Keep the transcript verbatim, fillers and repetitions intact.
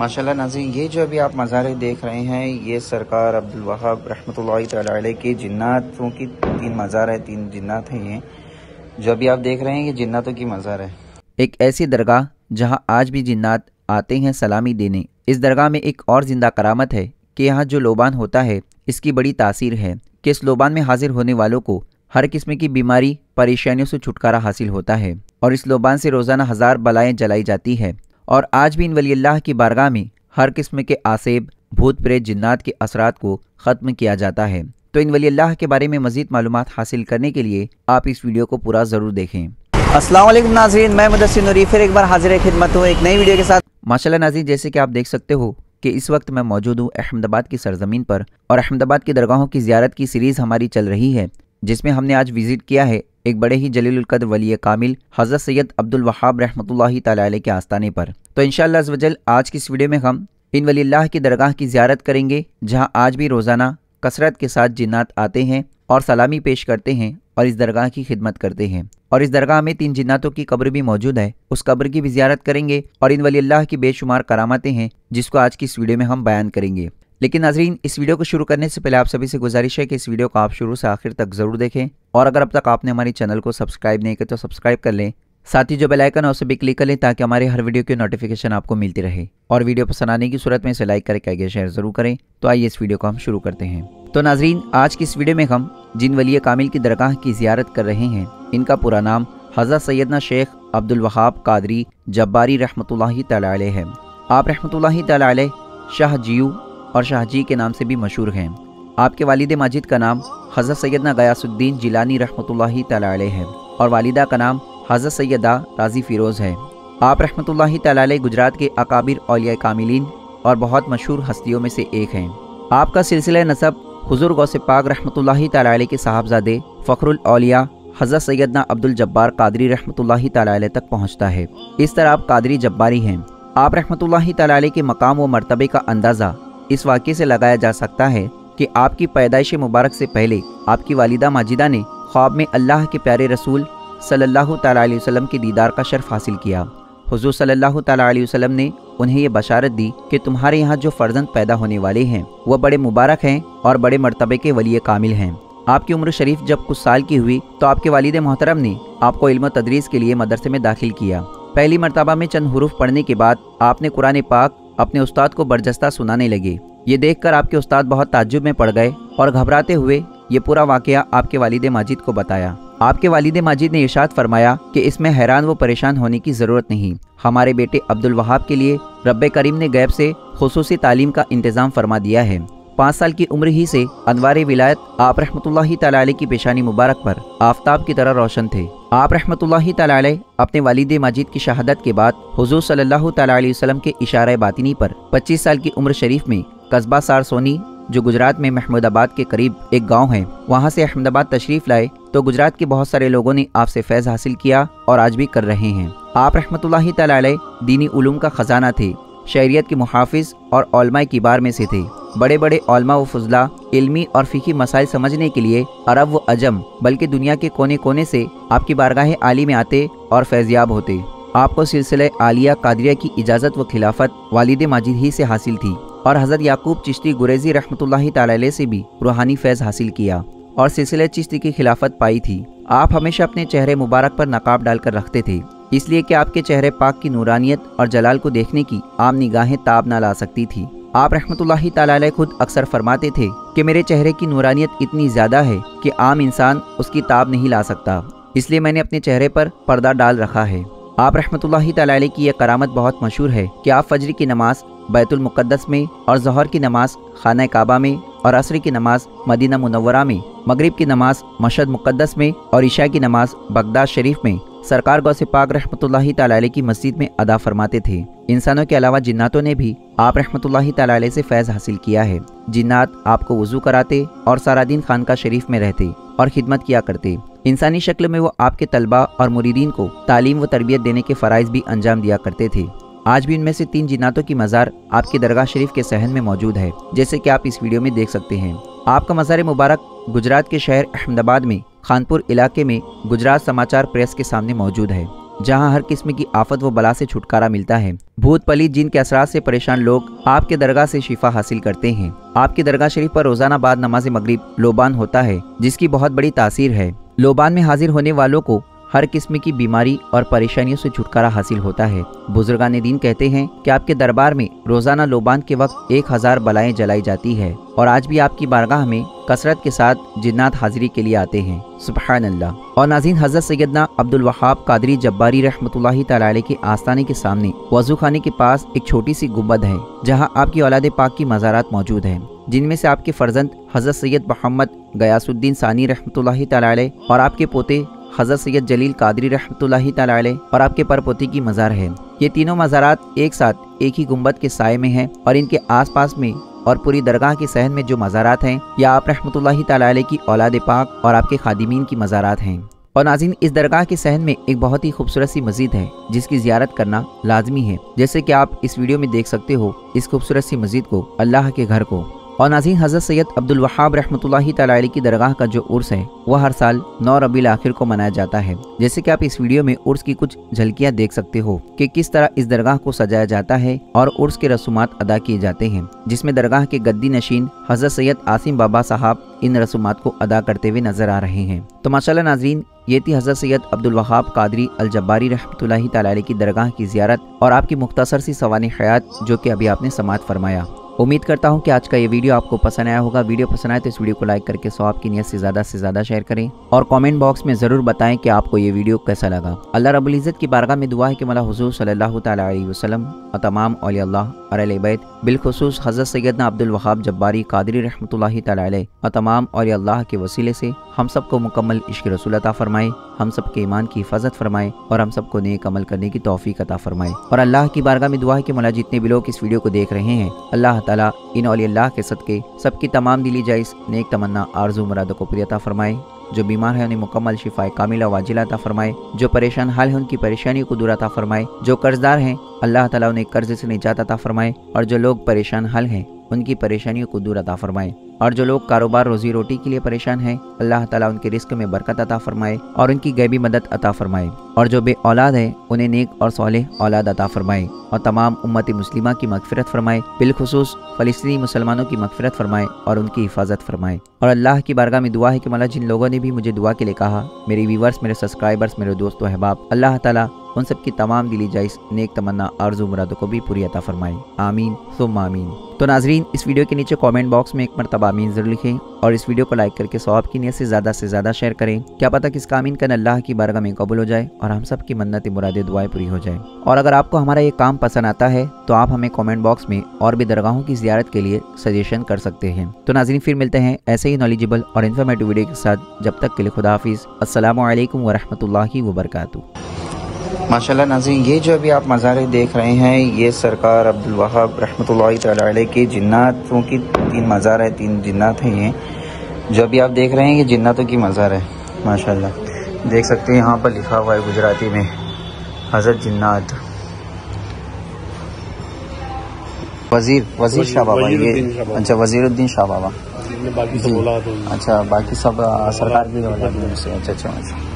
माशाल्लाह नाज़रीन, ये जो अभी आप मज़ारे देख रहे हैं ये सरकार अब्दुल वहाब रहमतुल्लाहि तआला अलैह के जिन्नातों की तीन मज़ार है, तीन जिन्नात हैं। ये जो अभी आप देख रहे हैं ये जिन्नातों की मज़ार है। एक ऐसी दरगाह जहाँ आज भी जिन्नात आते हैं सलामी देने। इस दरगाह में एक और ज़िंदा करामत है कि यहाँ जो लोबान होता है इसकी बड़ी तासीर है कि इस लोबान में हाजिर होने वालों को हर किस्म की बीमारी परेशानियों से छुटकारा हासिल होता है और इस लोबान से रोज़ाना हज़ार बलाएँ जलाई जाती है। और आज भी इन वली अल्लाह की बारगाह में हर किस्म के आसेब, भूत प्रेत, जिन्नात के असरात को ख़त्म किया जाता है। तो इन वली अल्लाह के बारे में मज़ीद मालूमात हासिल करने के लिए आप इस वीडियो को पूरा ज़रूर देखें। अस्सलाम वालेकुम नाज़रीन, मैं मुदस्सिर नूरी फिर एक बार हाजिर खिदमत हूँ एक नई वीडियो के साथ। माशाल्लाह नाज़रीन, जैसे कि आप देख सकते हो कि इस वक्त मैं मौजूद हूँ अहमदाबाद की सरज़मीन पर और अहमदाबाद की दरगाहों की ज़ियारत की सीरीज़ हमारी चल रही है, जिसमें हमने आज विज़िट किया है एक बड़े ही जलील क़द्र वली कामिल हज़रत सैयद अब्दुल वहाब रहमतुल्लाहि तआला अलैह के आस्ताने पर। तो इंशाअल्लाह अज़्ज़ वजल आज की इस वीडियो में हम इन वली अल्लाह की दरगाह की ज़ियारत करेंगे जहां आज भी रोज़ाना कसरत के साथ जिन्नात आते हैं और सलामी पेश करते हैं और इस दरगाह की खिदमत करते हैं। और इस दरगाह में तीन जिन्नातों की कब्र भी मौजूद है, उस कब्र की भी ज़ियारत करेंगे और इन वली अल्लाह की बेशुमार करामतें हैं जिसको आज की इस वीडियो में हम बयान करेंगे। लेकिन नाज़रीन, इस वीडियो को शुरू करने से पहले आप सभी से गुजारिश है कि इस वीडियो को आप शुरू से आखिर तक ज़रूर देखें और अगर अब तक आपने हमारे चैनल को सब्सक्राइब नहीं किया तो सब्सक्राइब कर लें, साथ ही जो बेल आइकन है उसे भी क्लिक कर लें ताकि हमारे हर वीडियो की नोटिफिकेशन आपको मिलती रहे। और वीडियो पसंद आने की सूरत में इसे लाइक करके आगे शेयर ज़रूर करें। तो आइए इस वीडियो को हम शुरू करते हैं। तो नाज़रीन, आज की इस वीडियो में हम जिन वली कामिल की दरगाह की ज़ियारत कर रहे हैं इनका पूरा नाम हज़रत सैयदना शेख अब्दुल वहाब कादरी जब्बारी रहमतुल्लाहि तआला अलैह है। आप रहमतुल्लाहि तआला अलैह शाहजीयू और शाहजी के नाम से भी मशहूर हैं। आपके वालिद माजिद का नाम हज़रत सैयदना गयासुद्दीन जिलानी रहमतुल्लाहि तआला अलैह है और वालिदा का नाम हज़रत सैयदा राजी फ़िरोज़ है। आप रहमतुल्लाहि तआला अलैह गुजरात के अकाबिर औलिया कामिलीन और बहुत मशहूर हस्तियों में से एक हैं। आपका सिलसिला नसब हुज़ूर-ए-गौसे पाक रहमतुल्लाहि तआला अलैह के साहबजादे फ़खरुल औलिया हज़रत सैयदना अब्दुल जब्बार क़ादरी रहमतुल्लाहि तआला अलैह तक पहुँचता है। इस तरह आप कादरी जब्बारी हैं। आप रहमतुल्लाहि तआला अलैह के मकाम व मरतबे का अंदाज़ा इस वाक़े से लगाया जा सकता है कि आपकी पैदाइश मुबारक से पहले आपकी वालिदा माजिदा ने ख्वाब में अल्लाह के प्यारे रसूल सल्लल्लाहु तआला अलैहि वसल्लम के दीदार का शर्फ हासिल किया। हुजूर सल्लल्लाहु तआला अलैहि वसल्लम ने उन्हें ये बशारत दी कि तुम्हारे यहाँ जो फ़र्जंद पैदा होने वाले हैं वह बड़े मुबारक हैं और बड़े मरतबे के वली कामिल हैं। आपकी उम्र शरीफ जब कुछ साल की हुई तो आपके वालिद मोहतरम ने आपको इल्म तदरीस के लिए मदरसे में दाखिल किया। पहली मरतबा में चंद हुरूफ पढ़ने के बाद आपने कुरान पाक अपने उस्ताद को बर्जस्ता सुनाने लगे। ये देखकर आपके उस्ताद बहुत ताज्जुब में पड़ गए और घबराते हुए ये पूरा वाकया आपके वालिदे माजिद को बताया। आपके वालिदे माजिद ने इरशाद फरमाया कि इसमें हैरान व परेशान होने की ज़रूरत नहीं, हमारे बेटे अब्दुल वहाब के लिए रब्बे करीम ने गैब से खुसूसी तालीम का इंतज़ाम फरमा दिया है। पाँच साल की उम्र ही से अनवारे विलायत आप रहमतुल्लाहि तआला अलैह की पेशानी मुबारक पर आफ़ताब की तरह रोशन थे। आप रहमतुल्लाहि तआला अलैह अपने वालिदे माजिद की शहादत के बाद हुजूर सल्लल्लाहु तआला अलैहि वसल्लम के इशारे बातिनी पर पच्चीस साल की उम्र शरीफ में कस्बा सारसोनी जो गुजरात में महमूदाबाद के करीब एक गांव है वहां से अहमदाबाद तशरीफ़ लाए तो गुजरात के बहुत सारे लोगों ने आपसे फैज़ हासिल किया और आज भी कर रहे हैं। आप रहमतुल्लाहि तआला अलैह दीनी उलूम का ख़जाना थे, शरीयत के मुहाफिज़ और उलमा किबार में से थे। बड़े बड़े उलमा व फुजला इल्मी और फ़िक़ही मसाइल समझने के लिए अरब व अजम बल्कि दुनिया के कोने कोने से आपकी बारगाह आली में आते और फैज़याब होते। आपको सिलसिले आलिया कादरिया की इजाज़त व खिलाफत वालिदे माजिद ही से हासिल थी और हज़रत याकूब चिश्ती गुरेज़ी रहमतुल्लाहि तआला अलैह से भी रूहानी फैज़ हासिल किया और सिलसिले चिश्ती की खिलाफत पाई थी। आप हमेशा अपने चेहरे मुबारक पर नकाब डालकर रखते थे इसलिए कि आपके चेहरे पाक की नूरानियत और जलाल को देखने की आम निगाहें ताब ना ला सकती थी। आप रहमतुल्लाहि तआला अलैह खुद अक्सर फरमाते थे कि मेरे चेहरे की नूरानियत इतनी ज़्यादा है कि आम इंसान उसकी ताब नहीं ला सकता, इसलिए मैंने अपने चेहरे पर पर्दा डाल रखा है। आप रहमतुल्लाहि तआला अलैह की यह करामत बहुत मशहूर है कि आप फजर की नमाज बैतुलमुक़द्दस में और ज़ोहर की नमाज खाना काबा में और असर की नमाज मदीना मुनव्वरा में, मगरिब की नमाज मशहद मुक़द्दस में और ईशा की नमाज बगदाद शरीफ में सरकार गौसे पाक रहमतुल्लाहि तआला अलैह की मस्जिद में अदा फरमाते थे। इंसानों के अलावा जिन्नातों ने भी आप रहमतुल्लाहि तआला अलैह से फैज़ हासिल किया है। जिन्नात आपको वज़ू कराते और सारा दिन खानका शरीफ में रहते और खिदमत किया करते। इंसानी शक्ल में वो आपके तलबा और मुरीदीन को तालीम व तरबियत देने के फ़राइज़ भी अंजाम दिया करते थे। आज भी इनमें से तीन जिन्नातों की मज़ार आपके दरगाह शरीफ के सहन में मौजूद है जैसे कि आप इस वीडियो में देख सकते हैं। आपका मज़ार मुबारक गुजरात के शहर अहमदाबाद में खानपुर इलाके में गुजरात समाचार प्रेस के सामने मौजूद है। जहां हर किस्म की आफत व बला से छुटकारा मिलता है। भूत पलीत जिन के असरात से परेशान लोग आपके दरगाह से शिफा हासिल करते हैं। आपकी दरगाह शरीफ पर रोजाना बाद नमाज मगरिब लोबान होता है, जिसकी बहुत बड़ी तासीर है। लोबान में हाजिर होने वालों को हर किस्म की बीमारी और परेशानियों से छुटकारा हासिल होता है। बुजुर्गान दीन कहते हैं कि आपके दरबार में रोजाना लोबान के वक्त एक हज़ार बलाएँ जलाई जाती है और आज भी आपकी बारगाह में कसरत के साथ जिन्नात हाजिरी के लिए आते हैं। सुबहान अल्लाह। और नाज़रीन, हज़रत सैयदना अब्दुल वहाब कादरी जब्बारी रहमतुल्लाही तआला अलैह के आस्थाने के सामने वज़ू खाने के पास एक छोटी सी गुंबद है, जहाँ आपकी औलाद पाक की मज़ारात मौजूद हैं, जिनमें से आपके फर्जंद हज़रत सैयद मोहम्मद गियासुद्दीन सानी रहमतुल्लाही तआला अलैह और आपके पोते हज़रत सैयद जलील कादरी रहमतुल्लाही तआला अलैह और आपके परपोती की मज़ार है। ये तीनों मज़ारात एक साथ एक ही गुंबद के साए में हैं और इनके आसपास में और पूरी दरगाह के सहन में जो मज़ारात हैं या आप रहमतुल्लाही तआला अलैह की औलाद पाक और आपके खादिमीन की मज़ारात हैं। और नाज़रीन, इस दरगाह के सहन में एक बहुत ही खूबसूरत सी मस्जिद है, जिसकी ज़ियारत करना लाजमी है, जैसे कि आप इस वीडियो में देख सकते हो इस खूबसूरत सी मस्जिद को, अल्लाह के घर को। और नाज़रीन, हज़रत सैयद अब्दुल वहाब रहमतुल्लाही तआला अलैह की दरगाह का जो उर्स है वह हर साल नौ रबी उल आखिर को मनाया जाता है। जैसे कि आप इस वीडियो में उर्स की कुछ झलकियाँ देख सकते हो कि किस तरह इस दरगाह को सजाया जाता है और उर्स के रसूमात अदा किए जाते हैं, जिसमें दरगाह के गद्दी नशीन हज़रत सैयद आसिम बाबा साहब इन रसूमात को अदा करते हुए नजर आ रहे हैं। तो माशाल्लाह नाज़रीन, ये थी हज़रत सैयद अब्दुल वहाब कादरी अल जब्बारी रहमतुल्लाही तआला अलैह की दरगाह की ज़ियारत और आपकी मुख्तसर सी सवानी हयात, जो कि अभी आपने समाअत फरमाया। उम्मीद करता हूं कि आज का ये वीडियो आपको पसंद आया होगा। वीडियो पसंद आए तो इस वीडियो को लाइक करके सवाब की नियत से ज़्यादा से ज़्यादा शेयर करें और कमेंट बॉक्स में ज़रूर बताएं कि आपको ये वीडियो कैसा लगा। अल्लाह रब्बुल इज़्ज़त की बारगाह में दुआ है कि मौला हुज़ूर सल्लल्लाहु तआला अलैहि वसल्लम और तमाम औलिया अल्लाह और अहले बैत, बिलखुसूस हज़रत सैयदना अब्दुल वहाब जब्बारी कादरी रहमतुल्लाही तआला अलैह और तमाम औलिया अल्लाह के वसीले से हम सबको मुकम्मल इश्क रसूल अता फ़रमाए, हम सब के ईमान की हिफाजत फरमाए और हम सबको नेक अमल करने की तौफीक अता फरमाए। और अल्लाह की बारगाह में दुआ है कि मौला जितने भी लोग इस वीडियो को देख रहे हैं, अल्लाह ताला इन औलिया अल्लाह के सदके सबकी तमाम दिली जायज़ नेक तमन्ना आरज़ू मुरादों को पूरी अता फरमाए। जो बीमार है उन्हें मुकम्मल शिफाए कामिला वाजिला अता फरमाए, जो परेशान हाल है उनकी परेशानियों को दूर अता फरमाए, जो कर्जदार हैं अल्लाह ताला उन्हें कर्ज से निजात अता फरमाए और जो लोग परेशान हाल हैं उनकी परेशानियों को दूर अता फरमाए और जो लोग कारोबार रोजी रोटी के लिए परेशान हैं अल्लाह ताला उनके रिस्क में बरकत अता फरमाए और उनकी गैबी मदद अता फरमाए और जो बे औलाद हैं उन्हें नेक और सालेह औलाद अता फरमाए और तमाम उम्मत मुस्लिमा की मगफिरत फरमाए, बिलखुसूस फ़लस्तीनी मुसलमानों की मगफिरत फरमाए और उनकी हिफाजत फरमाए। और अल्लाह की बारगाह में दुआ है कि मौला जिन लोगों ने भी मुझे दुआ के लिए कहा, मेरे व्यूवर्स, मेरे सब्सक्राइबर्स, मेरे दोस्त व अहबाब, अल्लाह ताला उन सब की तमाम दिली जायज़ नेक तमन्ना आरज़ू मुरादों को भी पूरी अता फरमाए। आमीन सुम्मा आमीन। तो नाजरीन, इस वीडियो के नीचे कमेंट बॉक्स में एक मरतबा आमीन ज़रूर लिखें और इस वीडियो को लाइक करके सवाब की नियत से ज़्यादा से ज़्यादा शेयर करें। क्या पता किसका आमीन करना अल्लाह की बारगाह में कबूल हो जाए और हम सब की मन्नत मुरादें दुआएं पूरी हो जाए। और अगर आपको हमारा ये काम पसंद आता है तो आप हमें कॉमेंट बॉक्स में और भी दरगाहों की ज़ियारत के लिए सजेशन कर सकते हैं। तो नाजरीन, फिर मिलते हैं ऐसे ही नॉलेजेबल और इन्फॉर्मेटिव वीडियो के साथ। जब तक के लिए खुदा हाफिज़। अस्सलामु अलैकुम वरहमतुल्लाहि वबरकातुहू। माशाल्लाह नाज़रीन, ये जो अभी आप मज़ारे देख रहे हैं ये सरकार अब्दुल वहाब रहमतुल्लाही तआला अलैह के जिन्नातों की तीन मज़ार है, तीन जिन्नात हैं। ये जो अभी आप देख रहे हैं ये जिन्नातों की मज़ार है। माशाल्लाह देख सकते हैं यहाँ पर लिखा हुआ है गुजराती में हज़रत जिन्नात वज़ीर वज़ीर शाह बाबा। ये अच्छा वज़ीरुद्दीन शाह बाबा। अच्छा बाकी सब सरकार की। अच्छा अच्छा अच्छा